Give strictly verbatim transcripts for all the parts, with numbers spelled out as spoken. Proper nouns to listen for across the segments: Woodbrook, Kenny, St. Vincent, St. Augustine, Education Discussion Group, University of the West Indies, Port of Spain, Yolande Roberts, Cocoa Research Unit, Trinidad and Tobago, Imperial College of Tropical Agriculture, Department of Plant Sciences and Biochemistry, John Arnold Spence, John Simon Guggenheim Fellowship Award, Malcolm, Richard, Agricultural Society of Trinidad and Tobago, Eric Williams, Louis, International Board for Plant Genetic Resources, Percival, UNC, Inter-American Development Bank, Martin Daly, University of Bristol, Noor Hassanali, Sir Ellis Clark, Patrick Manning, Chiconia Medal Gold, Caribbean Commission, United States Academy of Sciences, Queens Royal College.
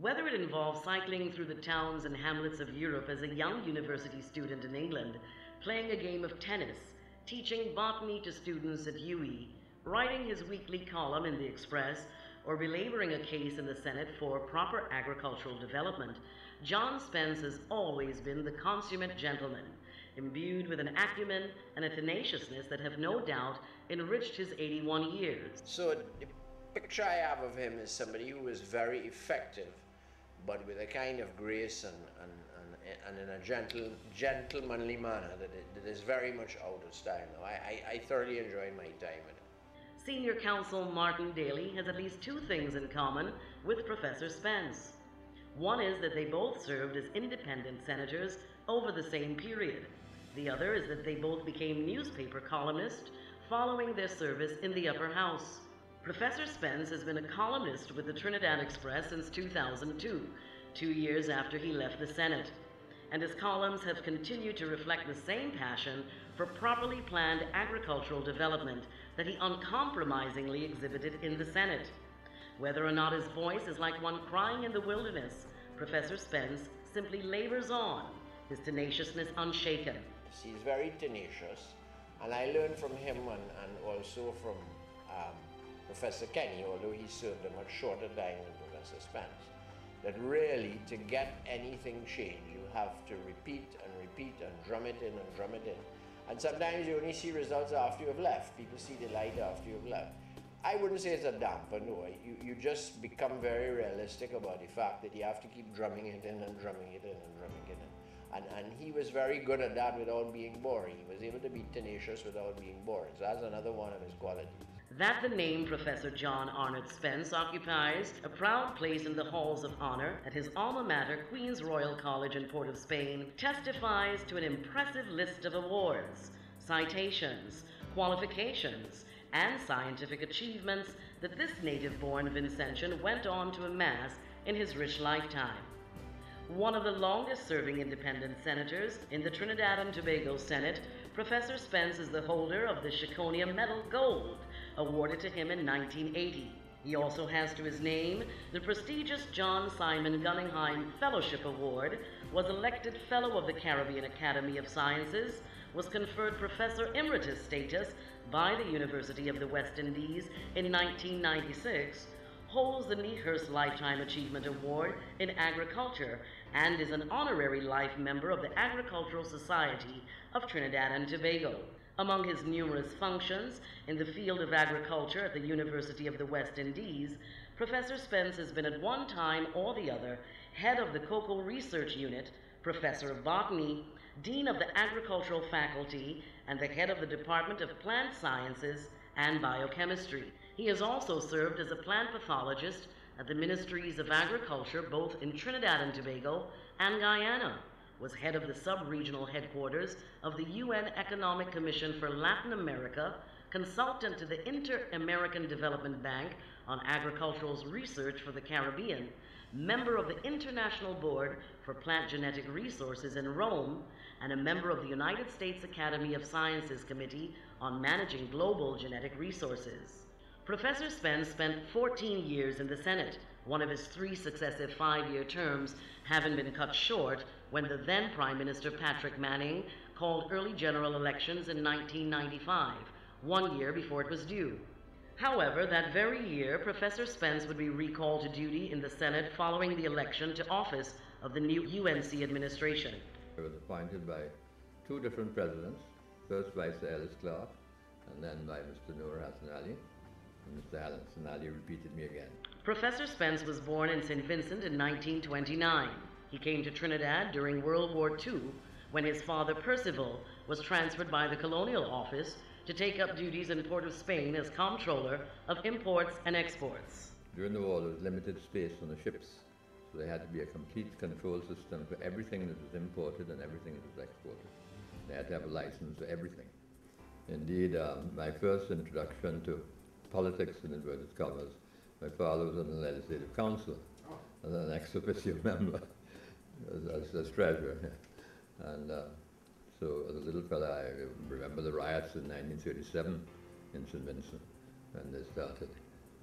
Whether it involves cycling through the towns and hamlets of Europe as a young university student in England, playing a game of tennis, teaching botany to students at U W I, writing his weekly column in the Express, or belaboring a case in the Senate for proper agricultural development, John Spence has always been the consummate gentleman, imbued with an acumen and a tenaciousness that have no doubt enriched his eighty-one years. So the picture I have of him is somebody who is very effective, but with a kind of grace and, and, and, and in a gentle, gentlemanly manner that, it, that is very much out of style now. I, I, I thoroughly enjoyed my time with him. Senior Counsel Martin Daly has at least two things in common with Professor Spence. One is that they both served as independent senators over the same period. The other is that they both became newspaper columnists following their service in the upper house. Professor Spence has been a columnist with the Trinidad Express since two thousand two, two years after he left the Senate, and his columns have continued to reflect the same passion for properly planned agricultural development that he uncompromisingly exhibited in the Senate. Whether or not his voice is like one crying in the wilderness, Professor Spence simply labors on, his tenaciousness unshaken. He's very tenacious, and I learned from him and, and also from um, Professor Kenny, although he served a much shorter time than Professor Spence, that really to get anything changed, you have to repeat and repeat and drum it in and drum it in. And sometimes you only see results after you've left. People see the light after you've left. I wouldn't say it's a damper, no. You, you just become very realistic about the fact that you have to keep drumming it in and drumming it in and drumming it in. And, and he was very good at that without being boring. He was able to be tenacious without being boring. So that's another one of his qualities. That the name Professor John Arnold Spence occupies a proud place in the halls of honor at his alma mater, Queens Royal College in Port of Spain, testifies to an impressive list of awards, citations, qualifications, and scientific achievements that this native-born Vincentian went on to amass in his rich lifetime. One of the longest-serving independent senators in the Trinidad and Tobago Senate, Professor Spence is the holder of the Chiconia Medal Gold, awarded to him in nineteen eighty. He also has to his name the prestigious John Simon Guggenheim Fellowship Award, was elected Fellow of the Caribbean Academy of Sciences, was conferred Professor Emeritus status by the University of the West Indies in nineteen ninety-six, holds the NIHERST Lifetime Achievement Award in Agriculture, and is an honorary life member of the Agricultural Society of Trinidad and Tobago. Among his numerous functions in the field of agriculture at the University of the West Indies, Professor Spence has been at one time or the other head of the Cocoa Research Unit, Professor of Botany, Dean of the Agricultural Faculty, and the head of the Department of Plant Sciences and Biochemistry. He has also served as a plant pathologist at the Ministries of Agriculture both in Trinidad and Tobago and Guyana, was head of the sub-regional headquarters of the U N Economic Commission for Latin America, consultant to the Inter-American Development Bank on agricultural research for the Caribbean, member of the International Board for Plant Genetic Resources in Rome, and a member of the United States Academy of Sciences Committee on Managing Global Genetic Resources. Professor Spence spent fourteen years in the Senate, one of his three successive five-year terms having been cut short when the then Prime Minister Patrick Manning called early general elections in nineteen ninety-five, one year before it was due. However, that very year, Professor Spence would be recalled to duty in the Senate following the election to office of the new U N C administration. He was appointed by two different presidents, first by Sir Ellis Clark and then by Mister Noor Hassanali. Mister Alan Sonali repeated me again. Professor Spence was born in Saint Vincent in nineteen twenty-nine. He came to Trinidad during World War Two when his father, Percival, was transferred by the Colonial Office to take up duties in Port of Spain as Comptroller of Imports and Exports. During the war, there was limited space on the ships, so there had to be a complete control system for everything that was imported and everything that was exported. They had to have a license for everything. Indeed, uh, my first introduction to politics, in inverted commas, my father was on the Legislative Council, as an ex officio member, as, as, as treasurer. Yeah. And uh, so, as a little fella, I remember the riots in nineteen thirty-seven in Saint Vincent when they started.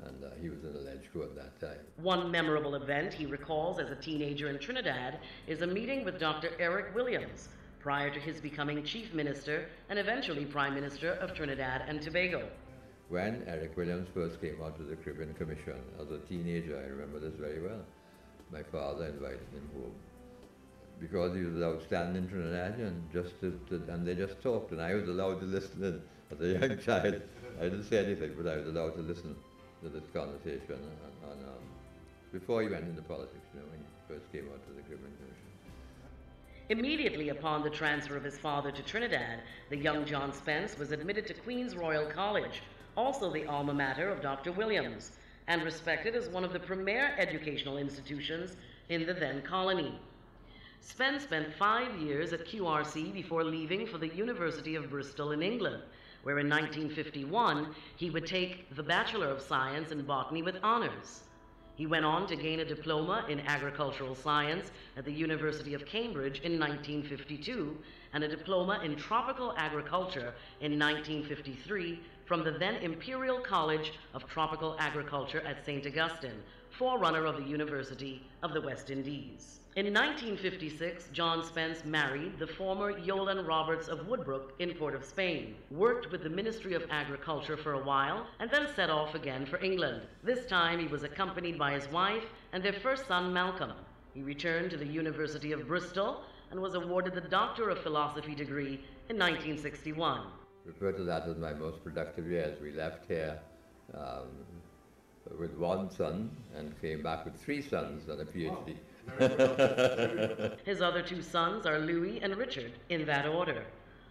And uh, he was in the Ledge Corps at that time. One memorable event he recalls as a teenager in Trinidad is a meeting with Doctor Eric Williams, prior to his becoming Chief Minister and eventually Prime Minister of Trinidad and Tobago. When Eric Williams first came out to the Caribbean Commission, as a teenager, I remember this very well. My father invited him home because he was an outstanding Trinidadian, just to, to, and they just talked, and I was allowed to listen in as a young child. I didn't say anything, but I was allowed to listen to this conversation on, on, um, before he went into politics, you know, when he first came out to the Caribbean Commission. Immediately upon the transfer of his father to Trinidad, the young John Spence was admitted to Queens Royal College, also the alma mater of Doctor Williams, and respected as one of the premier educational institutions in the then colony. Spence spent five years at Q R C before leaving for the University of Bristol in England, where in nineteen fifty-one he would take the Bachelor of Science in Botany with honors. He went on to gain a diploma in agricultural science at the University of Cambridge in nineteen fifty-two and a diploma in tropical agriculture in nineteen fifty-three from the then Imperial College of Tropical Agriculture at Saint Augustine, forerunner of the University of the West Indies. In nineteen fifty-six, John Spence married the former Yolande Roberts of Woodbrook in Port of Spain, worked with the Ministry of Agriculture for a while, and then set off again for England. This time he was accompanied by his wife and their first son, Malcolm. He returned to the University of Bristol and was awarded the Doctor of Philosophy degree in nineteen sixty-one. Refer to that as my most productive years. We left here um, with one son and came back with three sons and a PhD. Oh. His other two sons are Louis and Richard, in that order.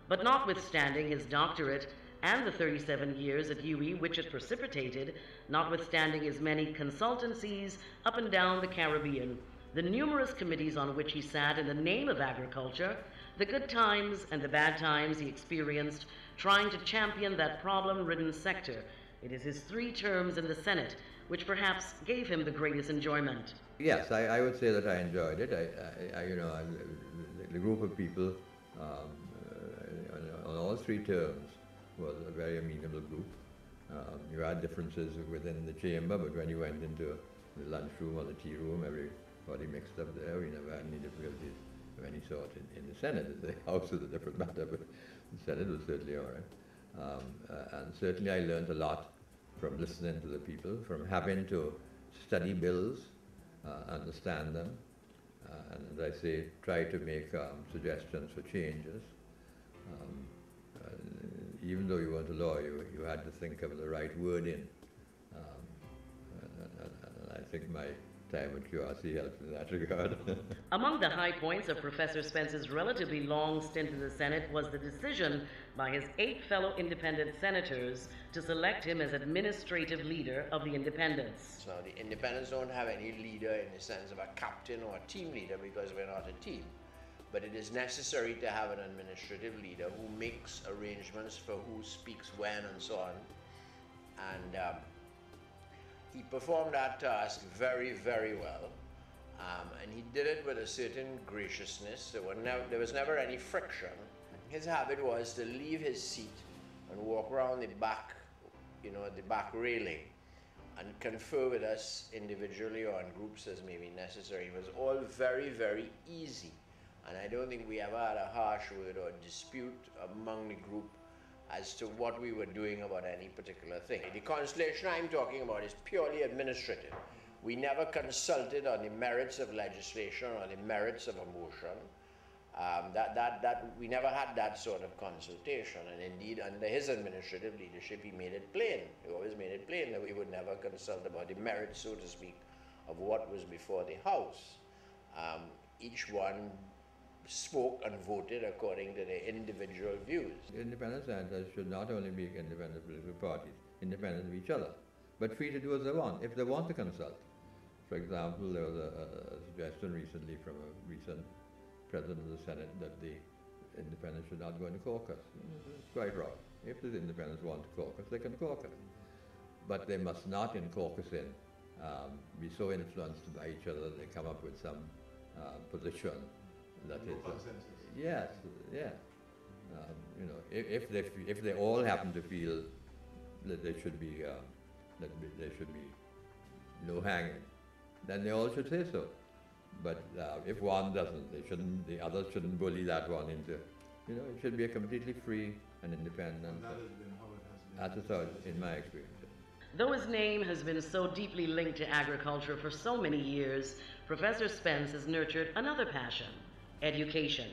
But notwithstanding his doctorate and the thirty-seven years at U W E which it precipitated, notwithstanding his many consultancies up and down the Caribbean, the numerous committees on which he sat in the name of agriculture, the good times and the bad times he experienced trying to champion that problem-ridden sector, it is his three terms in the Senate which perhaps gave him the greatest enjoyment. Yes, I, I would say that I enjoyed it. I, I, I you know, I, the group of people um, uh, on all three terms was a very amenable group. Um, you had differences within the chamber, but when you went into the lunchroom or the tea room, everybody mixed up there. We never had any difficulties of any sort in, in the Senate. The House is a different matter, but the Senate was certainly all right. Um, uh, and certainly I learned a lot from listening to the people, from having to study bills, uh, understand them, uh, and as I say, try to make um, suggestions for changes. Um, uh, even though you weren't a lawyer, you, you had to think of the right word in. Um, and, and, and I think my time at Q R C helped in that regard. Among the high points of Professor Spence's relatively long stint in the Senate was the decision by his eight fellow independent senators to select him as administrative leader of the independents. Now, the independents don't have any leader in the sense of a captain or a team leader because we're not a team. But it is necessary to have an administrative leader who makes arrangements for who speaks when and so on. And um, he performed that task very, very well. Um, and he did it with a certain graciousness. There, were never, there was never any friction. His habit was to leave his seat and walk around the back, you know, the back railing and confer with us individually or in groups as may be necessary. It was all very, very easy. And I don't think we ever had a harsh word or dispute among the group as to what we were doing about any particular thing. The constellation I'm talking about is purely administrative. We never consulted on the merits of legislation or the merits of a motion. Um, that, that, that, we never had that sort of consultation, and indeed under his administrative leadership he made it plain. He always made it plain that we would never consult about the merits, so to speak, of what was before the House. Um, each one spoke and voted according to their individual views. Independent centers should not only be independent political parties, independent of each other, but free to do as they want, if they want to consult. For example, there was a, a suggestion recently from a recent president of the Senate that the independents should not go into caucus. It's quite wrong. If the independents want to caucus, they can caucus. But they must not, in caucusing, um, be so influenced by each other that they come up with some uh, position that no is... Consensus. Uh, yes, yeah. Um, you know, if, if, they, if they all happen to feel that they should be, uh, that be, there should be no hanging, then they all should say so. But uh, if one doesn't, they shouldn't, the others shouldn't bully that one into, you know, it should be a completely free and independent. And that has been how it has been. That's how it, in my experience. Though his name has been so deeply linked to agriculture for so many years, Professor Spence has nurtured another passion, education.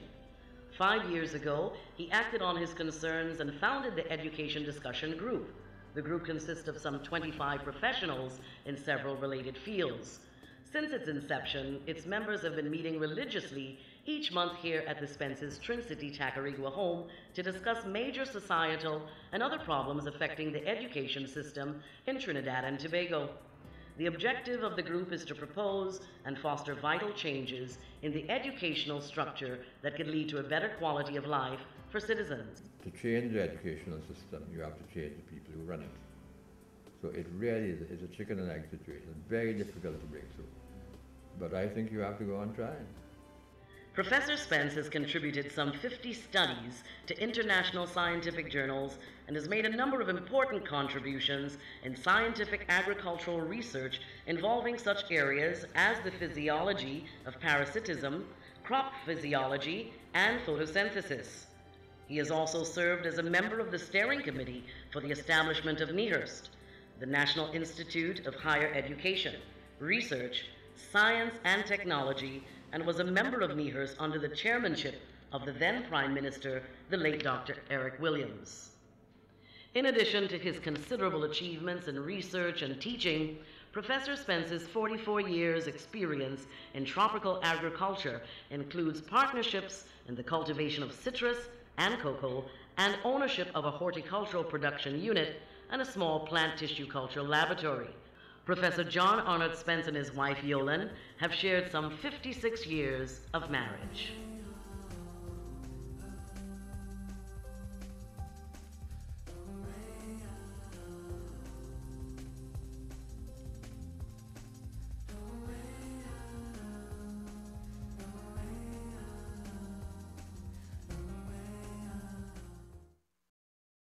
Five years ago, he acted on his concerns and founded the Education Discussion Group. The group consists of some twenty-five professionals in several related fields. Since its inception, its members have been meeting religiously each month here at the Spence's Trinity Tacarigua home to discuss major societal and other problems affecting the education system in Trinidad and Tobago. The objective of the group is to propose and foster vital changes in the educational structure that could lead to a better quality of life for citizens. To change the educational system, you have to change the people who run it. So it really is a chicken and egg situation. It's very difficult to break through. But I think you have to go on trying. Professor Spence has contributed some fifty studies to international scientific journals and has made a number of important contributions in scientific agricultural research involving such areas as the physiology of parasitism, crop physiology, and photosynthesis. He has also served as a member of the steering committee for the establishment of NIHERST, the National Institute of Higher Education, Research, Science and Technology, and was a member of NIHERST under the chairmanship of the then Prime Minister, the late Doctor Eric Williams. In addition to his considerable achievements in research and teaching, Professor Spence's forty-four years' experience in tropical agriculture includes partnerships in the cultivation of citrus and cocoa and ownership of a horticultural production unit and a small plant tissue culture laboratory. Professor John Arnold Spence and his wife Yolande have shared some fifty-six years of marriage.